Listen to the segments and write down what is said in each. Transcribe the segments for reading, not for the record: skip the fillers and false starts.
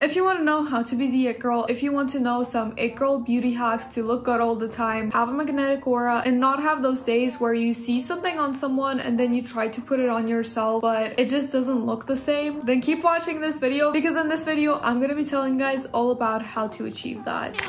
If you want to know how to be the it girl, if you want to know some it girl beauty hacks to look good all the time, have a magnetic aura, and not have those days where you see something on someone and then you try to put it on yourself but it just doesn't look the same, then keep watching this video, because in this video I'm gonna be telling you guys all about how to achieve that.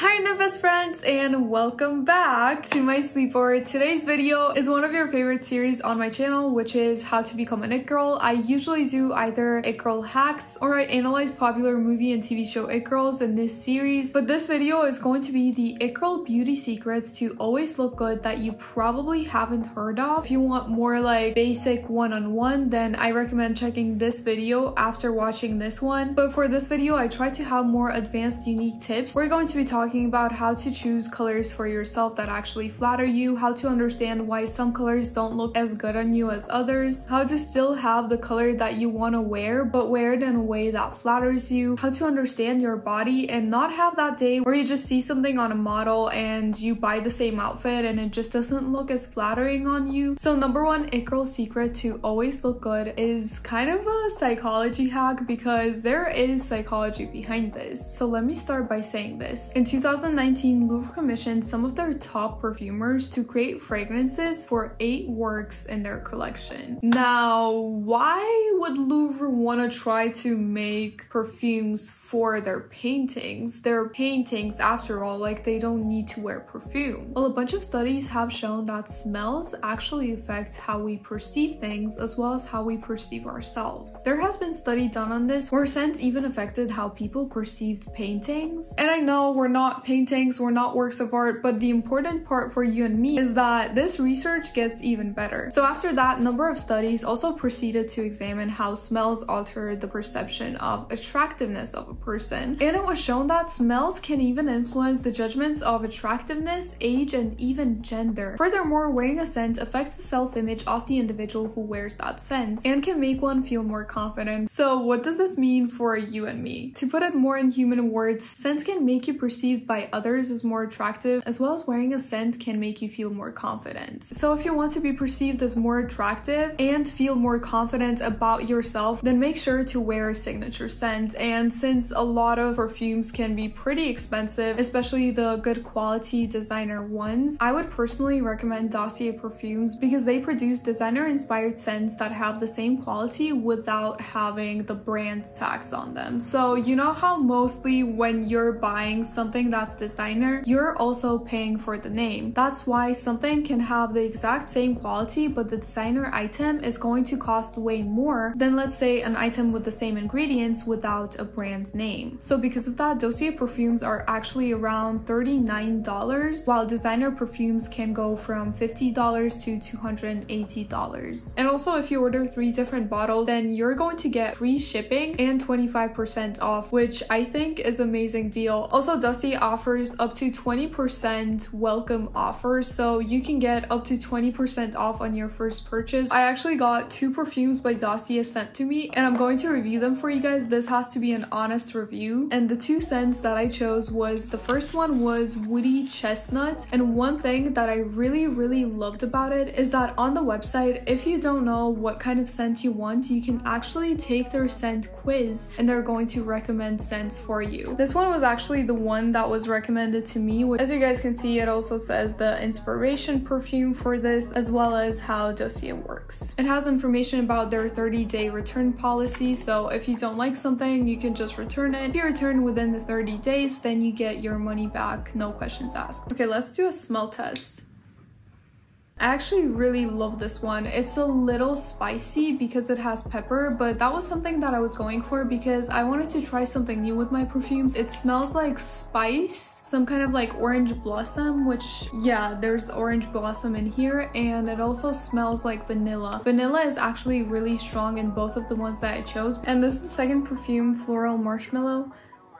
Hi my best friends, and welcome back to my sleepover. Today's video is one of your favorite series on my channel, which is how to become an it girl. I usually do either it girl hacks or I analyze popular movie and TV show it girls in this series, but this video is going to be the it girl beauty secrets to always look good that you probably haven't heard of. If you want more like basic one-on-one, then I recommend checking this video after watching this one. But for this video, I try to have more advanced unique tips. We're going to be talking about how to choose colors for yourself that actually flatter you, how to understand why some colors don't look as good on you as others, how to still have the color that you want to wear but wear it in a way that flatters you, how to understand your body and not have that day where you just see something on a model and you buy the same outfit and it just doesn't look as flattering on you. So number one it girl secret to always look good is kind of a psychology hack, because there is psychology behind this. So let me start by saying this. In 2019, Louvre commissioned some of their top perfumers to create fragrances for 8 works in their collection. Now, why would Louvre want to try to make perfumes for their paintings? They're paintings after all, like they don't need to wear perfume. Well, a bunch of studies have shown that smells actually affect how we perceive things as well as how we perceive ourselves. There has been study done on this where scents even affected how people perceived paintings. And I know we're not paintings, we're not works of art, but the important part for you and me is that this research gets even better. So after that, a number of studies also proceeded to examine how smells alter the perception of attractiveness of a person, and it was shown that smells can even influence the judgments of attractiveness, age, and even gender. Furthermore, wearing a scent affects the self-image of the individual who wears that scent and can make one feel more confident. So what does this mean for you and me? To put it more in human words, scents can make you perceived by others as more attractive, as well as wearing a scent can make you feel more confident. So if you want to be perceived as more attractive and feel more confident about yourself, then make sure to wear a signature scent. And since a lot of perfumes can be pretty expensive, especially the good quality designer ones, I would personally recommend Dossier perfumes, because they produce designer inspired scents that have the same quality without having the brand tax on them. So you know how mostly when you're buying something that's designer, you're also paying for the name. That's why something can have the exact same quality, but the designer item is going to cost way more than, let's say, an item with the same ingredients without a brand name. So because of that, Dossier perfumes are actually around $39, while designer perfumes can go from $50 to $280. And also, if you order 3 different bottles, then you're going to get free shipping and 25% off, which I think is an amazing deal. Also, Dossier offers up to 20% welcome offer, so you can get up to 20% off on your first purchase. I actually got 2 perfumes by Dossier sent to me, and I'm going to review them for you guys. This has to be an honest review. And the 2 scents that I chose was, the first one was Woody Chestnut, and one thing that I really loved about it is that on the website, if you don't know what kind of scent you want, you can actually take their scent quiz and they're going to recommend scents for you. This one was actually the one that was recommended to me. As you guys can see, it also says the inspiration perfume for this, as well as how Dossier works. It has information about their 30-day return policy, so if you don't like something, you can just return it. If you return within the 30 days, then you get your money back, no questions asked. Okay, let's do a smell test. I actually really love this one. It's a little spicy because it has pepper, but that was something that I was going for because I wanted to try something new with my perfumes. It smells like spice, some kind of like orange blossom, which, yeah, there's orange blossom in here, and it also smells like vanilla. Vanilla is actually really strong in both of the ones that I chose. And this is the second perfume, Floral Marshmallow.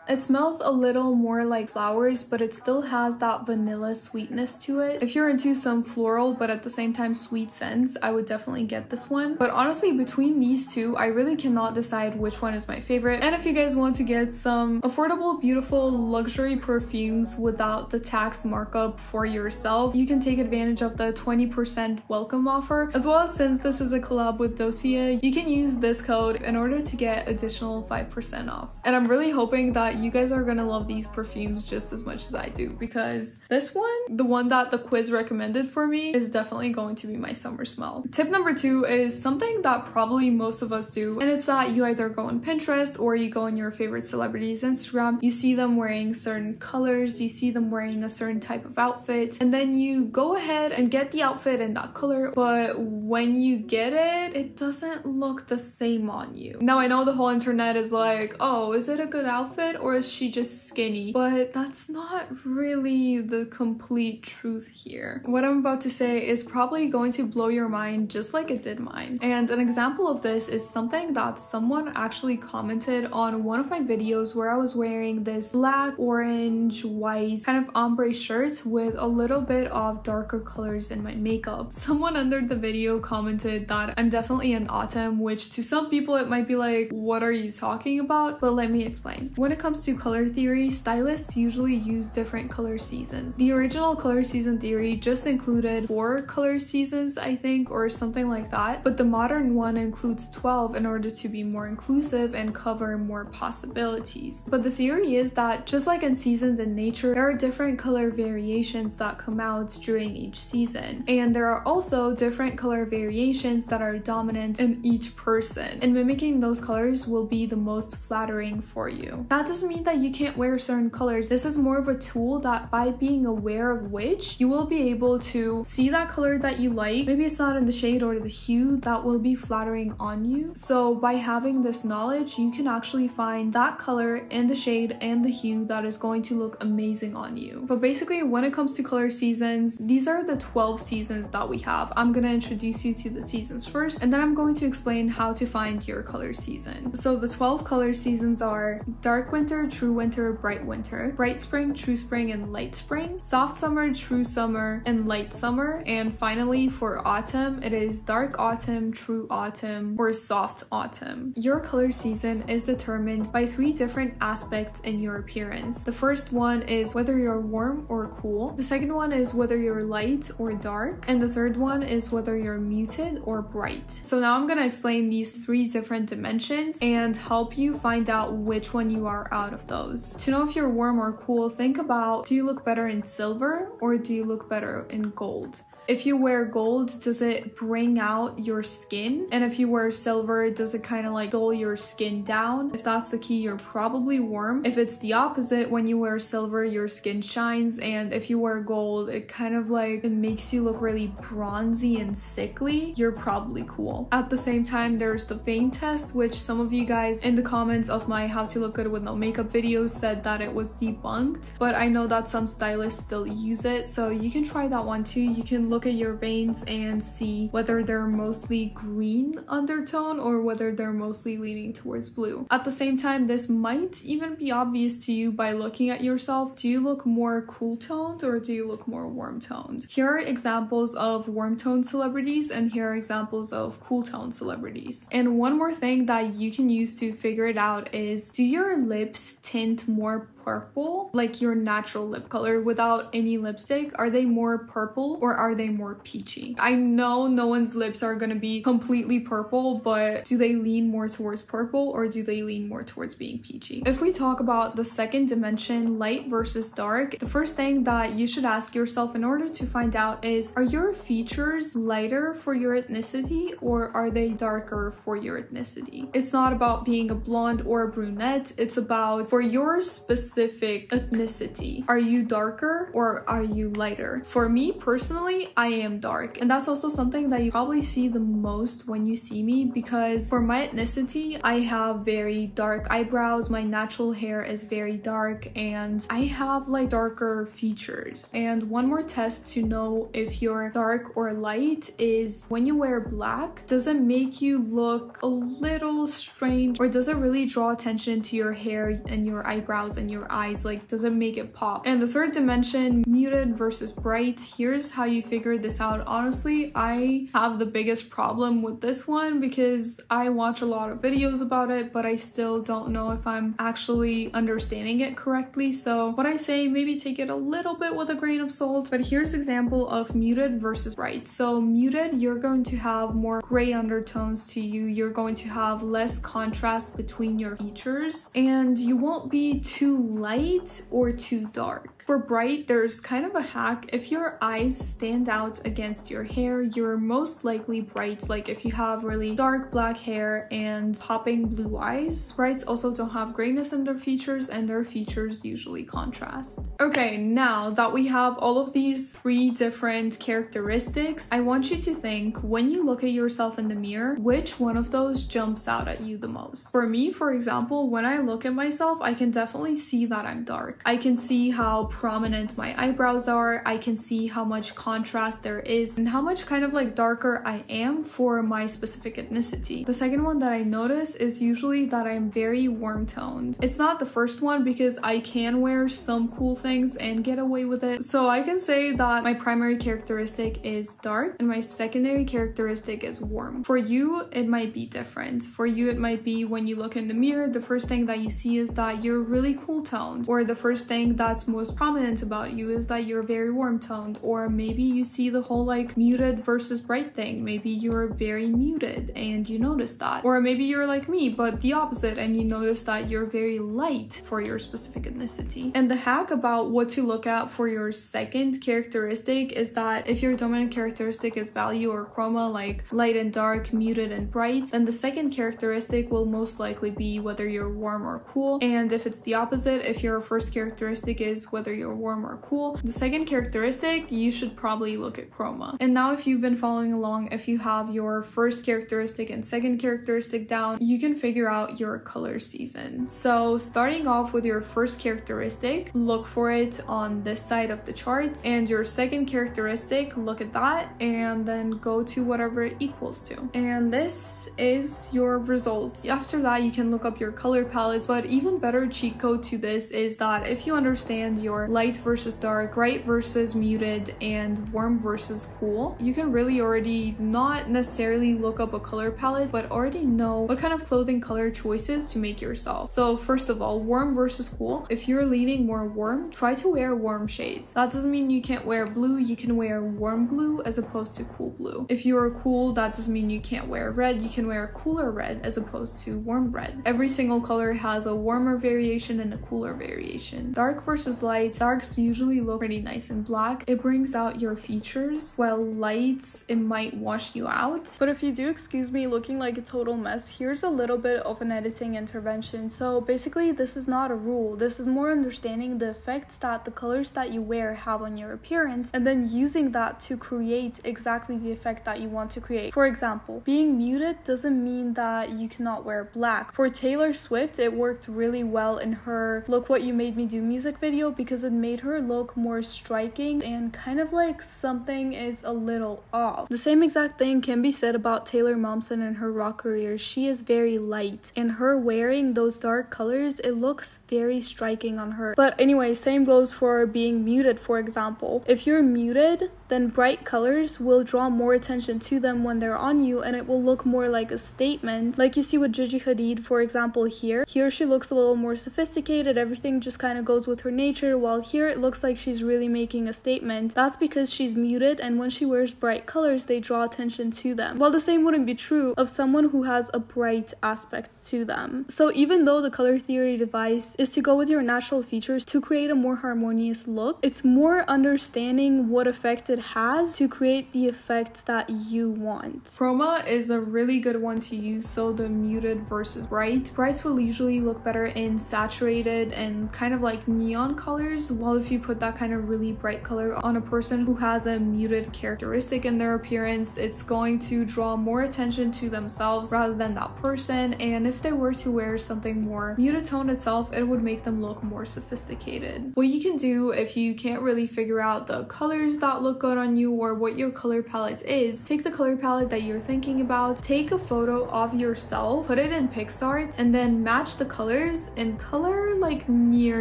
It smells a little more like flowers, but it still has that vanilla sweetness to it. If you're into some floral, but at the same time sweet scents, I would definitely get this one. But honestly, between these two, I really cannot decide which one is my favorite. And if you guys want to get some affordable, beautiful, luxury perfumes without the tax markup for yourself, you can take advantage of the 20% welcome offer. As well as, since this is a collab with Dossier, you can use this code in order to get additional 5% off. And I'm really hoping that you guys are gonna love these perfumes just as much as I do, because this one, the one that the quiz recommended for me, is definitely going to be my summer smell. Tip number 2 is something that probably most of us do, and it's that you either go on Pinterest or you go on your favorite celebrity's Instagram. You see them wearing certain colors, you see them wearing a certain type of outfit, and then you go ahead and get the outfit in that color, but when you get it, it doesn't look the same on you. Now I know the whole internet is like, oh, is it a good outfit or is she just skinny? But that's not really the complete truth here. What I'm about to say is probably going to blow your mind just like it did mine. And an example of this is something that someone actually commented on one of my videos where I was wearing this black, orange, white kind of ombre shirt with a little bit of darker colors in my makeup. Someone under the video commented that I'm definitely in autumn, which to some people it might be like, what are you talking about? But let me explain. When it comes to color theory, stylists usually use different color seasons. The original color season theory just included 4 color seasons, I think, or something like that, but the modern one includes 12 in order to be more inclusive and cover more possibilities. But the theory is that just like in seasons in nature, there are different color variations that come out during each season, and there are also different color variations that are dominant in each person, and mimicking those colors will be the most flattering for you. That doesn't mean that you can't wear certain colors. This is more of a tool that by being aware of which, you will be able to see that color that you like. Maybe it's not in the shade or the hue that will be flattering on you. So by having this knowledge, you can actually find that color and the shade and the hue that is going to look amazing on you. But basically, when it comes to color seasons, these are the 12 seasons that we have. I'm gonna introduce you to the seasons first, and then I'm going to explain how to find your color season. So the 12 color seasons are dark winter, true winter, bright spring, true spring, and light spring, soft summer, true summer, and light summer, and finally for autumn, it is dark autumn, true autumn, or soft autumn. Your color season is determined by 3 different aspects in your appearance. The first one is whether you're warm or cool, the second one is whether you're light or dark, and the third one is whether you're muted or bright. So now I'm going to explain these 3 different dimensions and help you find out which one you are out of those. To know if you're warm or cool, think about, do you look better in silver or do you look better in gold? If you wear gold, does it bring out your skin? And if you wear silver, does it kind of like dull your skin down? If that's the key, you're probably warm. If it's the opposite, when you wear silver, your skin shines, and if you wear gold, it kind of like, it makes you look really bronzy and sickly, you're probably cool. At the same time, there's the vein test, which some of you guys in the comments of my how to look good with no makeup videos said that it was debunked, but I know that some stylists still use it, so you can try that one too. You can look at your veins and see whether they're mostly green undertone or whether they're mostly leaning towards blue. At the same time, this might even be obvious to you by looking at yourself. Do you look more cool toned or do you look more warm toned? Here are examples of warm toned celebrities and here are examples of cool toned celebrities. And one more thing that you can use to figure it out is, do your lips tint more purple, like your natural lip color without any lipstick? Are they more purple or are they more peachy? I know no one's lips are going to be completely purple, but do they lean more towards purple or do they lean more towards being peachy? If we talk about the second dimension, light versus dark, the first thing that you should ask yourself in order to find out is, are your features lighter for your ethnicity or are they darker for your ethnicity? It's not about being a blonde or a brunette, it's about for your specific specific ethnicity. Are you darker or are you lighter? For me personally, I am dark, and that's also something that you probably see the most when you see me, because for my ethnicity, I have very dark eyebrows, my natural hair is very dark, and I have like darker features. And one more test to know if you're dark or light is when you wear black, does it make you look a little strange, or does it really draw attention to your hair and your eyebrows and your eyes? Like, does it make it pop? And the third dimension, muted versus bright, here's how you figure this out. Honestly, I have the biggest problem with this one because I watch a lot of videos about it, but I still don't know if I'm actually understanding it correctly. So what I say, maybe take it a little bit with a grain of salt. But here's an example of muted versus bright. So muted, you're going to have more gray undertones to you. You're going to have less contrast between your features, and you won't be too light or too dark. For bright, there's kind of a hack. If your eyes stand out against your hair, you're most likely bright. Like if you have really dark black hair and popping blue eyes, brights also don't have grayness in their features, and their features usually contrast. Okay, now that we have all of these three different characteristics, I want you to think, when you look at yourself in the mirror, which one of those jumps out at you the most? For me, for example, when I look at myself, I can definitely see that I'm dark. I can see how prominent my eyebrows are. I can see how much contrast there is and how much kind of like darker I am for my specific ethnicity. The second one that I notice is usually that I'm very warm toned. It's not the first one because I can wear some cool things and get away with it. So I can say that my primary characteristic is dark and my secondary characteristic is warm. For you, it might be different. For you, it might be when you look in the mirror, the first thing that you see is that you're really cool toned, or the first thing that's most prominent about you is that you're very warm toned, or maybe you see the whole like muted versus bright thing. Maybe you're very muted and you notice that, or maybe you're like me but the opposite and you notice that you're very light for your specific ethnicity. And the hack about what to look at for your second characteristic is that if your dominant characteristic is value or chroma, like light and dark, muted and bright, then the second characteristic will most likely be whether you're warm or cool. And if it's the opposite, if your first characteristic is whether you're warm or cool, the second characteristic, you should probably look at chroma. And now if you've been following along, if you have your first characteristic and second characteristic down, you can figure out your color season. So starting off with your first characteristic, look for it on this side of the chart, and your second characteristic, look at that, and then go to whatever it equals to. And this is your results. After that, you can look up your color palettes, but even better cheat code to this is that if you understand your light versus dark, bright versus muted, and warm versus cool, you can really already not necessarily look up a color palette, but already know what kind of clothing color choices to make yourself. So first of all, warm versus cool. If you're leaning more warm, try to wear warm shades. That doesn't mean you can't wear blue. You can wear warm blue as opposed to cool blue. If you are cool, that doesn't mean you can't wear red. You can wear cooler red as opposed to warm red. Every single color has a warmer variation and a cooler variation. Dark versus light. Darks usually look pretty nice and black. It brings out your features, while lights, it might wash you out. But if you do excuse me looking like a total mess, here's a little bit of an editing intervention. So basically, this is not a rule. This is more understanding the effects that the colors that you wear have on your appearance, and then using that to create exactly the effect that you want to create. For example, being muted doesn't mean that you cannot wear black. For Taylor Swift, it worked really well in her Look What You Made Me Do music video because it made her look more striking and kind of like something is a little off. The same exact thing can be said about Taylor Momsen and her rock career. She is very light, and her wearing those dark colors, it looks very striking on her. But anyway, same goes for being muted, for example. If you're muted, then bright colors will draw more attention to them when they're on you, and it will look more like a statement, like you see with Gigi Hadid, for example. Here she looks a little more sophisticated. Everything just kind of goes with her nature, while here it looks like she's really making a statement, that's because she's muted, and when she wears bright colors they draw attention to them. While the same wouldn't be true of someone who has a bright aspect to them. So even though the color theory device is to go with your natural features to create a more harmonious look, it's more understanding what effect it has to create the effect that you want. Chroma is a really good one to use, so the muted versus bright. Brights will usually look better in saturated and kind of like neon colors, while if you put that kind of really bright color on a person who has a muted characteristic in their appearance, it's going to draw more attention to themselves rather than that person, and if they were to wear something more muted tone itself, it would make them look more sophisticated. What you can do if you can't really figure out the colors that look good on you or what your color palette is, take the color palette that you're thinking about, take a photo of yourself, put it in Picsart, and then match the colors and color like near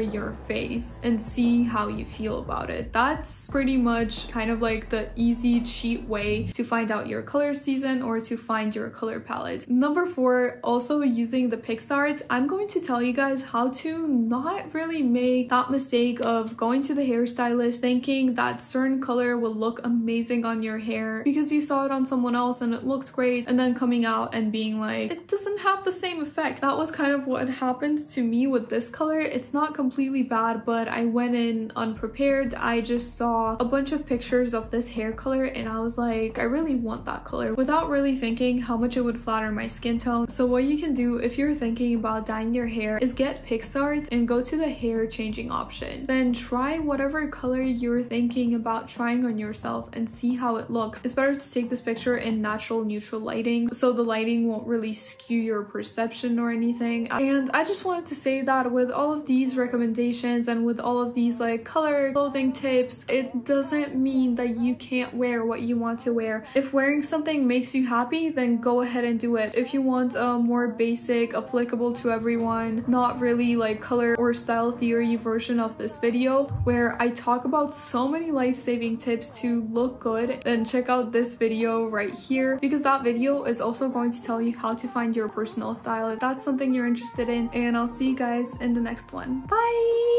your face and see how you feel about it. That's pretty much kind of like the easy cheat way to find out your color season or to find your color palette. Number 4, also using the Picsart, I'm going to tell you guys how to not really make that mistake of going to the hairstylist thinking that certain color will look amazing on your hair because you saw it on someone else and it looked great, and then coming out and being like, it doesn't have the same effect. That was kind of what happens to me with this color. It's not completely bad, but I went in unprepared. I just saw a bunch of pictures of this hair color and I was like, I really want that color, without really thinking how much it would flatter my skin tone. So what you can do if you're thinking about dyeing your hair is get Picsart and go to the hair changing option, then try whatever color you're thinking about trying on yourself and see how it looks. It's better to take this picture in natural neutral lighting, so the lighting won't really skew your perception or anything. And I just wanted to say that with all of these recommendations and with all of these like color clothing tips, it doesn't mean that you can't wear what you want to wear. If wearing something makes you happy, then go ahead and do it. If you want a more basic, applicable to everyone, not really like color or style theory version of this video where I talk about so many life-saving tips to look good, then check out this video right here, because that video is also going to tell you how to find your personal style if that's something you're interested in, and I'll see you guys in the next one. Bye!